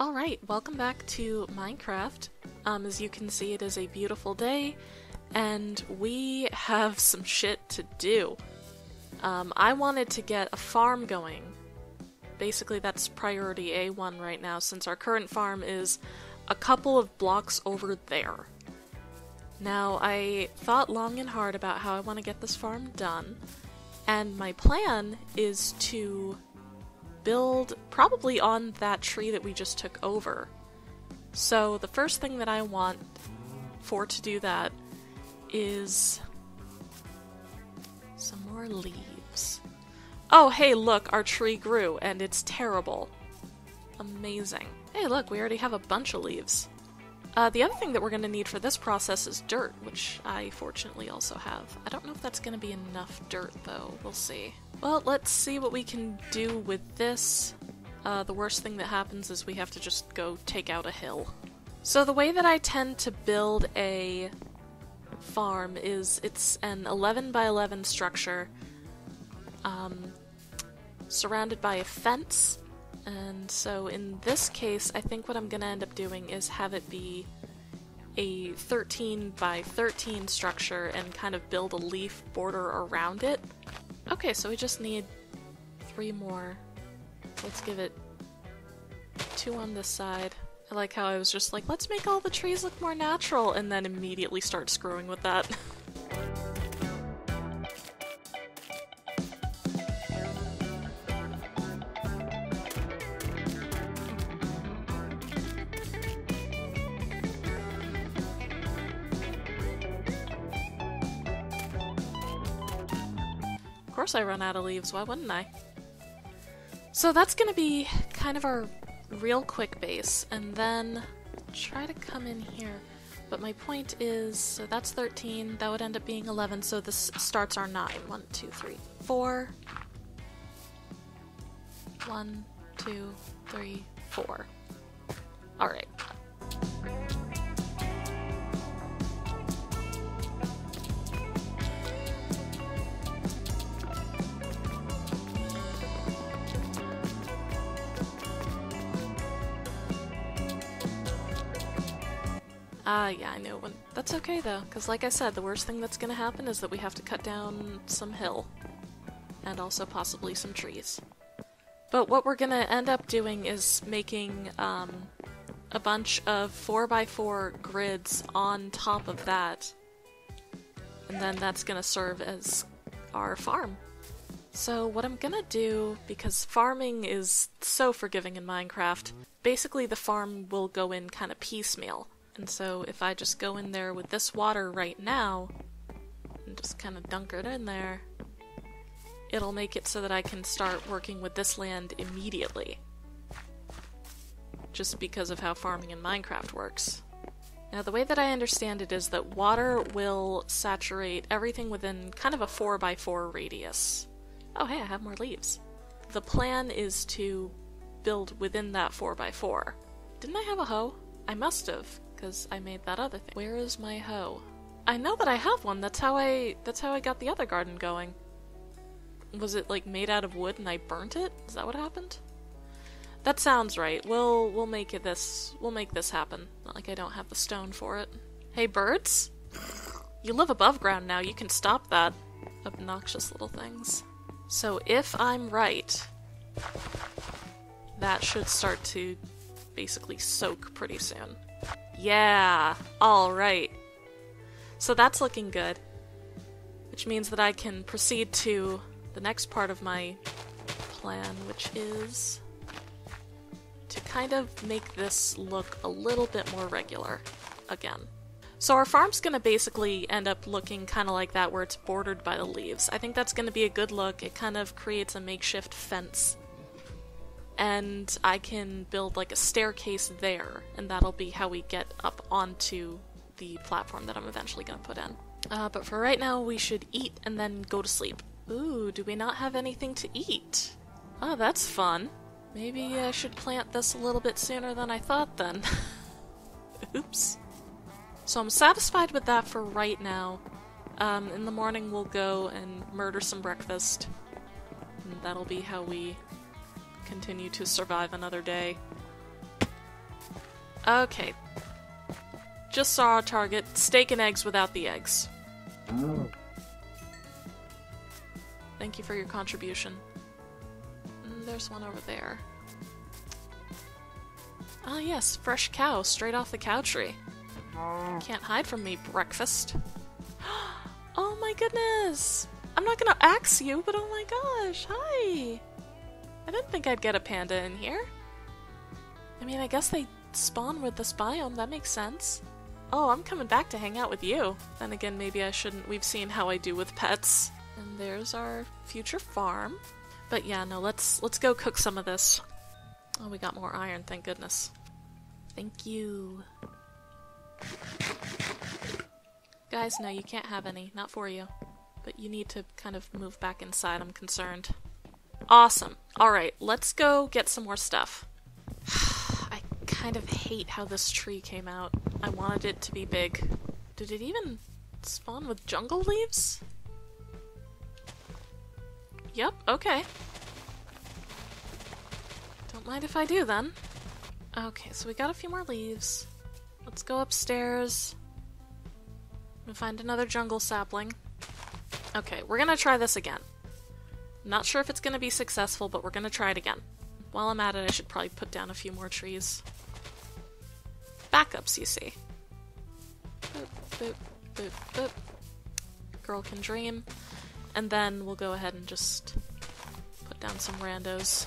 Alright, welcome back to Minecraft. As you can see, it is a beautiful day, and we have some shit to do. I wanted to get a farm going. Basically, that's priority A1 right now, since our current farm is a couple of blocks over there. Now, I thought long and hard about how I want to get this farm done, and my plan is to build probably on that tree that we just took over. So the first thing that I want for to do that is some more leaves. Oh hey, look, our tree grew and it's terrible. Amazing. Hey look, we already have a bunch of leaves. The other thing that we're going to need for this process is dirt, which I fortunately also have. I don't know if that's going to be enough dirt, though. We'll see. Well, let's see what we can do with this. The worst thing that happens is we have to just go take out a hill. So the way that I tend to build a farm is it's an 11 by 11 structure surrounded by a fence. And so in this case, I think what I'm going to end up doing is have it be a 13 by 13 structure and kind of build a leaf border around it. Okay, so we just need 3 more. Let's give it 2 on this side. I like how I was just like, let's make all the trees look more natural, and then immediately start screwing with that. Of course I run out of leaves, why wouldn't I? So that's gonna be kind of our real quick base, and then try to come in here. But my point is, so that's 13, that would end up being 11, so this starts our 9. 1, 2, 3, 4. 1, 2, 3, 4. Alright. Yeah, I know. That's okay, though, because like I said, the worst thing that's gonna happen is that we have to cut down some hill. And also possibly some trees. But what we're gonna end up doing is making a bunch of 4x4 grids on top of that. And then that's gonna serve as our farm. So what I'm gonna do, because farming is so forgiving in Minecraft, basically the farm will go in kind of piecemeal. And so if I just go in there with this water right now, and just kind of dunk it in there, it'll make it so that I can start working with this land immediately. Just because of how farming in Minecraft works. Now the way that I understand it is that water will saturate everything within kind of a 4x4 radius. Oh hey, I have more leaves. The plan is to build within that 4x4. Didn't I have a hoe? I must have, because I made that other thing. Where is my hoe? I know that I have one. That's how I got the other garden going. Was it like made out of wood and I burnt it? Is that what happened? That sounds right. We'll make this happen. Not like I don't have the stone for it. Hey birds? You live above ground now. You can stop that. Obnoxious little things. So if I'm right, that should start to basically soak pretty soon. Yeah! Alright! So that's looking good, which means that I can proceed to the next part of my plan, which is to kind of make this look a little bit more regular again. So our farm's gonna basically end up looking kinda like that, where it's bordered by the leaves. I think that's gonna be a good look. It kind of creates a makeshift fence. And I can build like a staircase there, and that'll be how we get up onto the platform that I'm eventually gonna put in. But for right now, we should eat and then go to sleep. Ooh, do we not have anything to eat? Oh, that's fun. Maybe I should plant this a little bit sooner than I thought then. Oops. So I'm satisfied with that for right now. In the morning we'll go and murder some breakfast, and that'll be how we continue to survive another day. Okay. Just saw our target. Steak and eggs without the eggs. Oh. Thank you for your contribution. There's one over there. Ah yes, fresh cow straight off the cow tree. Can't hide from me, breakfast. Oh my goodness! I'm not gonna axe you, but oh my gosh, hi! I didn't think I'd get a panda in here. I mean, I guess they spawn with this biome, that makes sense. Oh, I'm coming back to hang out with you. Then again, maybe I shouldn't. We've seen how I do with pets. And there's our future farm. But yeah, no, let's go cook some of this. Oh, we got more iron, thank goodness. Thank you. Guys, no, you can't have any. Not for you. But you need to kind of move back inside, I'm concerned. Awesome. Alright, let's go get some more stuff. I kind of hate how this tree came out. I wanted it to be big. Did it even spawn with jungle leaves? Yep, okay. Don't mind if I do, then. Okay, so we got a few more leaves. Let's go upstairs and find another jungle sapling. Okay, we're gonna try this again. Not sure if it's gonna be successful, but we're gonna try it again. While I'm at it, I should probably put down a few more trees. Backups, you see. Boop, boop, boop, boop. Girl can dream. And then we'll go ahead and just put down some randos.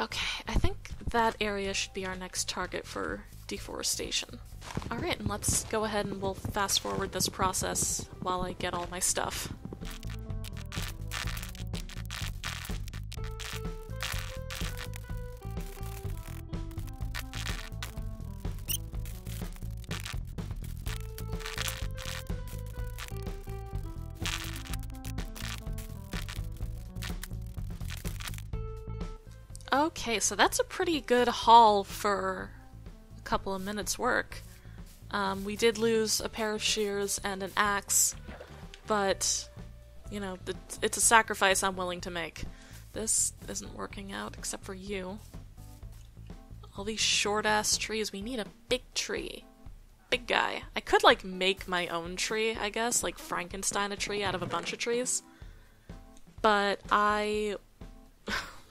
Okay, I think that area should be our next target for deforestation. Alright, and let's go ahead and we'll fast forward this process while I get all my stuff. Okay, so that's a pretty good haul for a couple of minutes' work. We did lose a pair of shears and an axe, but, you know, it's a sacrifice I'm willing to make. This isn't working out, except for you. All these short-ass trees. We need a big tree. Big guy. I could, like, make my own tree, I guess, like Frankenstein a tree out of a bunch of trees. But I...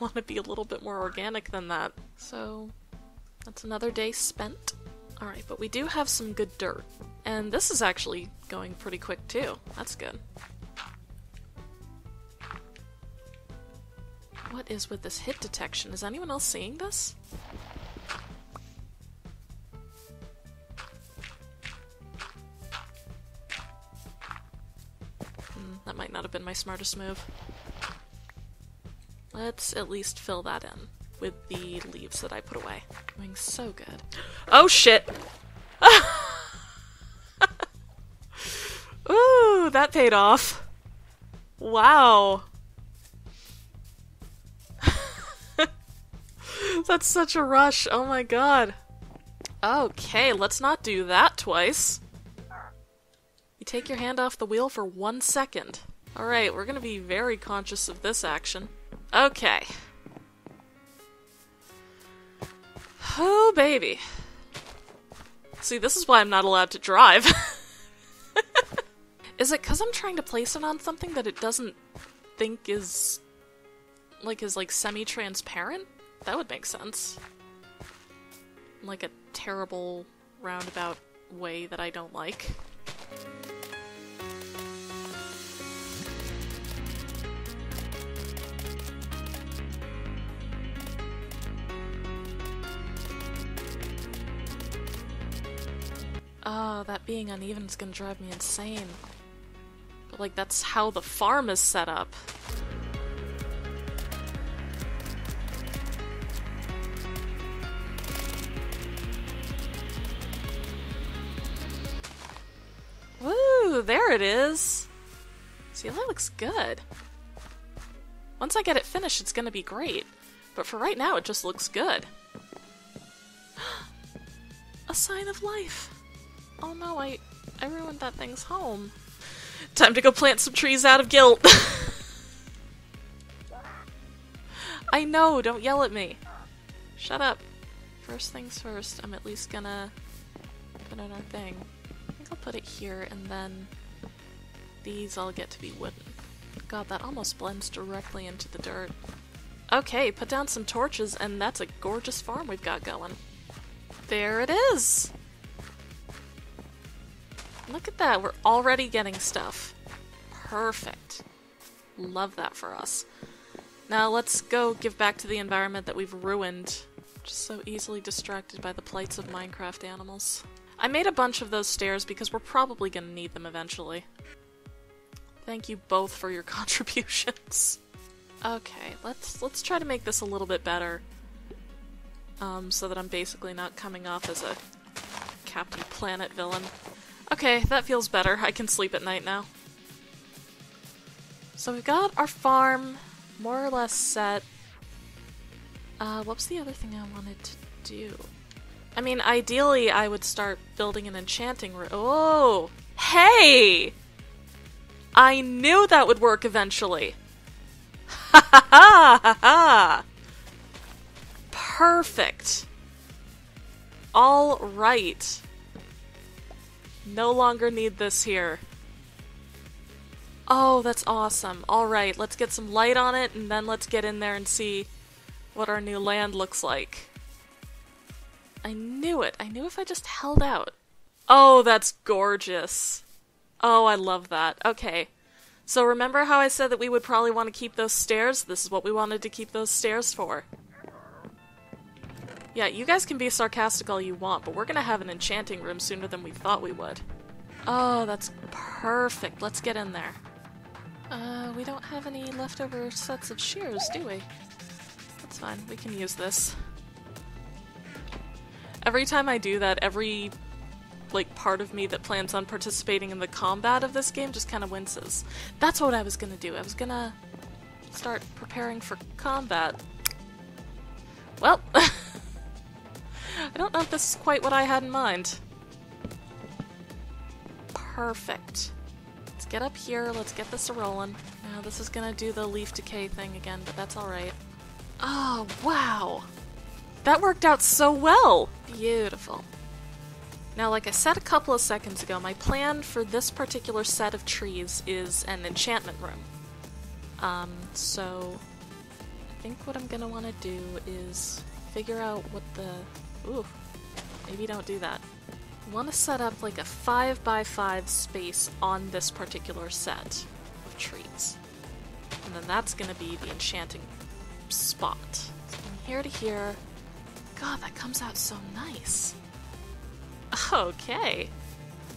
want to be a little bit more organic than that. So that's another day spent. Alright, but we do have some good dirt. And this is actually going pretty quick too. That's good. What is with this hit detection? Is anyone else seeing this? That might not have been my smartest move. Let's at least fill that in with the leaves that I put away. Doing so good. Oh shit! Ooh, that paid off. Wow. That's such a rush. Oh my god. Okay, let's not do that twice. You take your hand off the wheel for 1 second. Alright, we're gonna be very conscious of this action. Okay. Oh, baby. See, this is why I'm not allowed to drive. Is it because I'm trying to place it on something that it doesn't think is like semi-transparent? That would make sense. In, like, a terrible roundabout way that I don't like. Oh, that being uneven is gonna drive me insane. But, like, that's how the farm is set up. Woo! There it is! See, that looks good. Once I get it finished, it's gonna be great. But for right now, it just looks good. A sign of life! Oh no, I ruined that thing's home. Time to go plant some trees out of guilt. I know, don't yell at me. Shut up. first things first, I'm at least gonna put in our thing. I think I'll put it here, and then these all get to be wooden. God, that almost blends directly into the dirt. Okay, put down some torches, and that's a gorgeous farm we've got going. There it is! Look at that, we're already getting stuff. Perfect. Love that for us. Now let's go give back to the environment that we've ruined. Just so easily distracted by the plights of Minecraft animals. I made a bunch of those stairs because we're probably gonna need them eventually. Thank you both for your contributions. Okay, let's try to make this a little bit better. So that I'm basically not coming off as a Captain Planet villain. Okay, that feels better. I can sleep at night now. So we've got our farm more or less set. What was the other thing I wanted to do? I mean, ideally I would start building an enchanting room. Oh! Hey! I knew that would work eventually! Ha ha ha ha ha! Perfect! All right. No longer need this here. Oh, that's awesome. All right, let's get some light on it, and then let's get in there and see what our new land looks like. I knew it. I knew if I just held out. Oh, that's gorgeous. Oh, I love that. Okay. So remember how I said that we would probably want to keep those stairs? This is what we wanted to keep those stairs for. Yeah, you guys can be sarcastic all you want, but we're gonna have an enchanting room sooner than we thought we would. Oh, that's perfect. Let's get in there. We don't have any leftover sets of shears, do we? That's fine. We can use this. Every time I do that, every part of me that plans on participating in the combat of this game just kind of winces. That's what I was gonna do. I was gonna start preparing for combat. Well... I don't know if this is quite what I had in mind. Perfect. Let's get up here, let's get this a-rolling. Now this is gonna do the leaf decay thing again, but that's alright. Oh, wow! That worked out so well! Beautiful. Now, like I said a couple of seconds ago, my plan for this particular set of trees is an enchantment room. So... I think what I'm gonna wanna do is... figure out what the... Ooh, maybe don't do that. I want to set up like a 5x5 space on this particular set of trees. And then that's going to be the enchanting spot. So from here to here... God, that comes out so nice! Okay!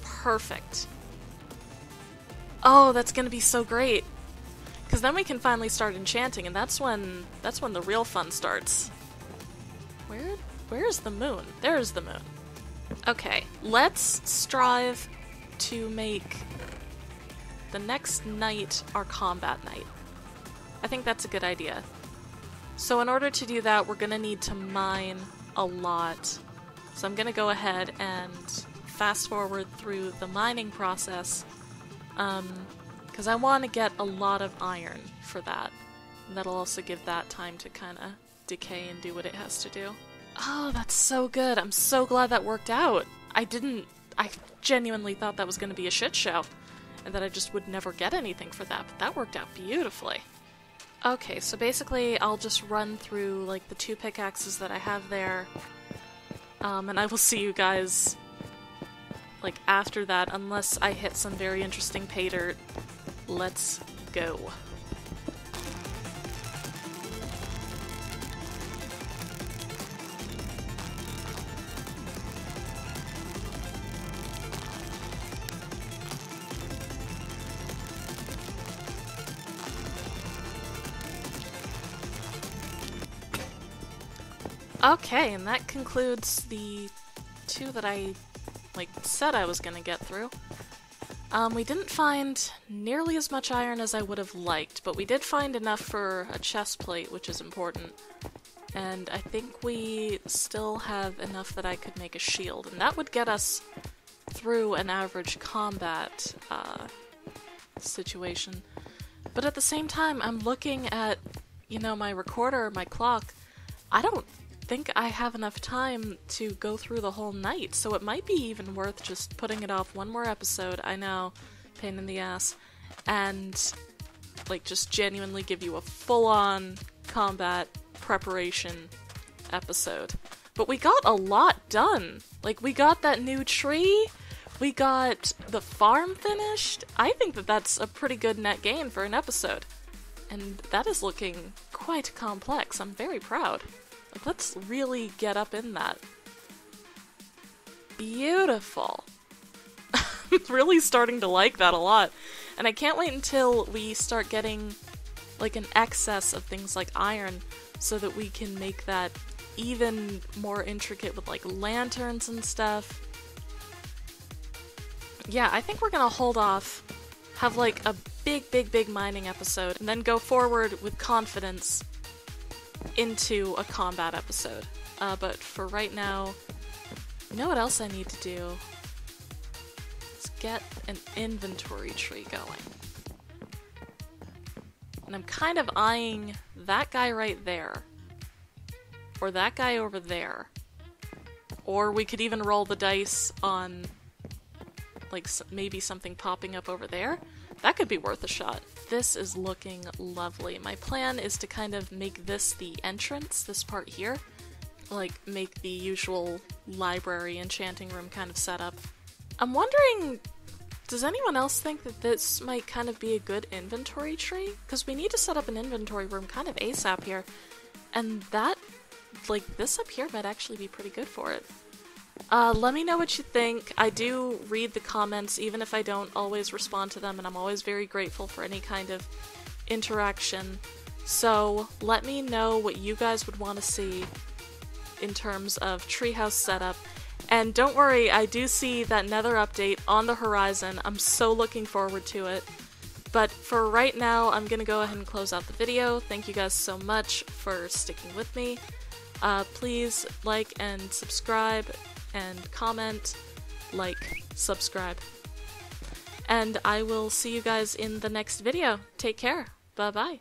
Perfect! Oh, that's going to be so great! Because then we can finally start enchanting, and that's when the real fun starts. Where's the moon? There's the moon. Okay, let's strive to make the next night our combat night. I think that's a good idea. So in order to do that, we're gonna need to mine a lot. So I'm gonna go ahead and fast forward through the mining process, because I want to get a lot of iron for that. And that'll also give that time to kind of decay and do what it has to do. Oh, that's so good. I'm so glad that worked out. I genuinely thought that was going to be a shit show and that I just would never get anything for that, but that worked out beautifully. Okay, so basically I'll just run through like the 2 pickaxes that I have there, and I will see you guys like after that, unless I hit some very interesting pay dirt. Let's go. Okay, and that concludes the 2 that I, said I was gonna get through. We didn't find nearly as much iron as I would have liked, but we did find enough for a chest plate, which is important. And I think we still have enough that I could make a shield, and that would get us through an average combat situation. But at the same time, I'm looking at, my recorder, my clock. I don't think I have enough time to go through the whole night, so it might be even worth just putting it off one more episode, I know, pain in the ass, and like just genuinely give you a full-on combat preparation episode. But we got a lot done. Like, we got that new tree, we got the farm finished. I think that that's a pretty good net gain for an episode. And that is looking quite complex. I'm very proud. Like, let's really get up in that. Beautiful. I'm really starting to like that a lot. And I can't wait until we start getting, like, an excess of things like iron so that we can make that even more intricate with, like, lanterns and stuff. Yeah, I think we're gonna hold off, have, like, a big mining episode, and then go forward with confidence into a combat episode. But for right now, you know what else I need to do? Let's get an inventory tree going. And I'm kind of eyeing that guy right there. Or that guy over there. Or we could even roll the dice on, like, maybe something popping up over there. That could be worth a shot. This is looking lovely. My plan is to kind of make this the entrance, this part here. Like, make the usual library enchanting room kind of setup. I'm wondering, does anyone else think that this might kind of be a good inventory tree? Because we need to set up an inventory room kind of ASAP here. And that, like, this up here might actually be pretty good for it. Let me know what you think. I do read the comments, even if I don't always respond to them, and I'm always very grateful for any kind of interaction. So let me know what you guys would want to see in terms of treehouse setup. And don't worry, I do see that Nether update on the horizon. I'm so looking forward to it. But for right now, I'm gonna go ahead and close out the video. Thank you guys so much for sticking with me. Please like and subscribe. And comment, like, subscribe. And I will see you guys in the next video. Take care. Bye-bye.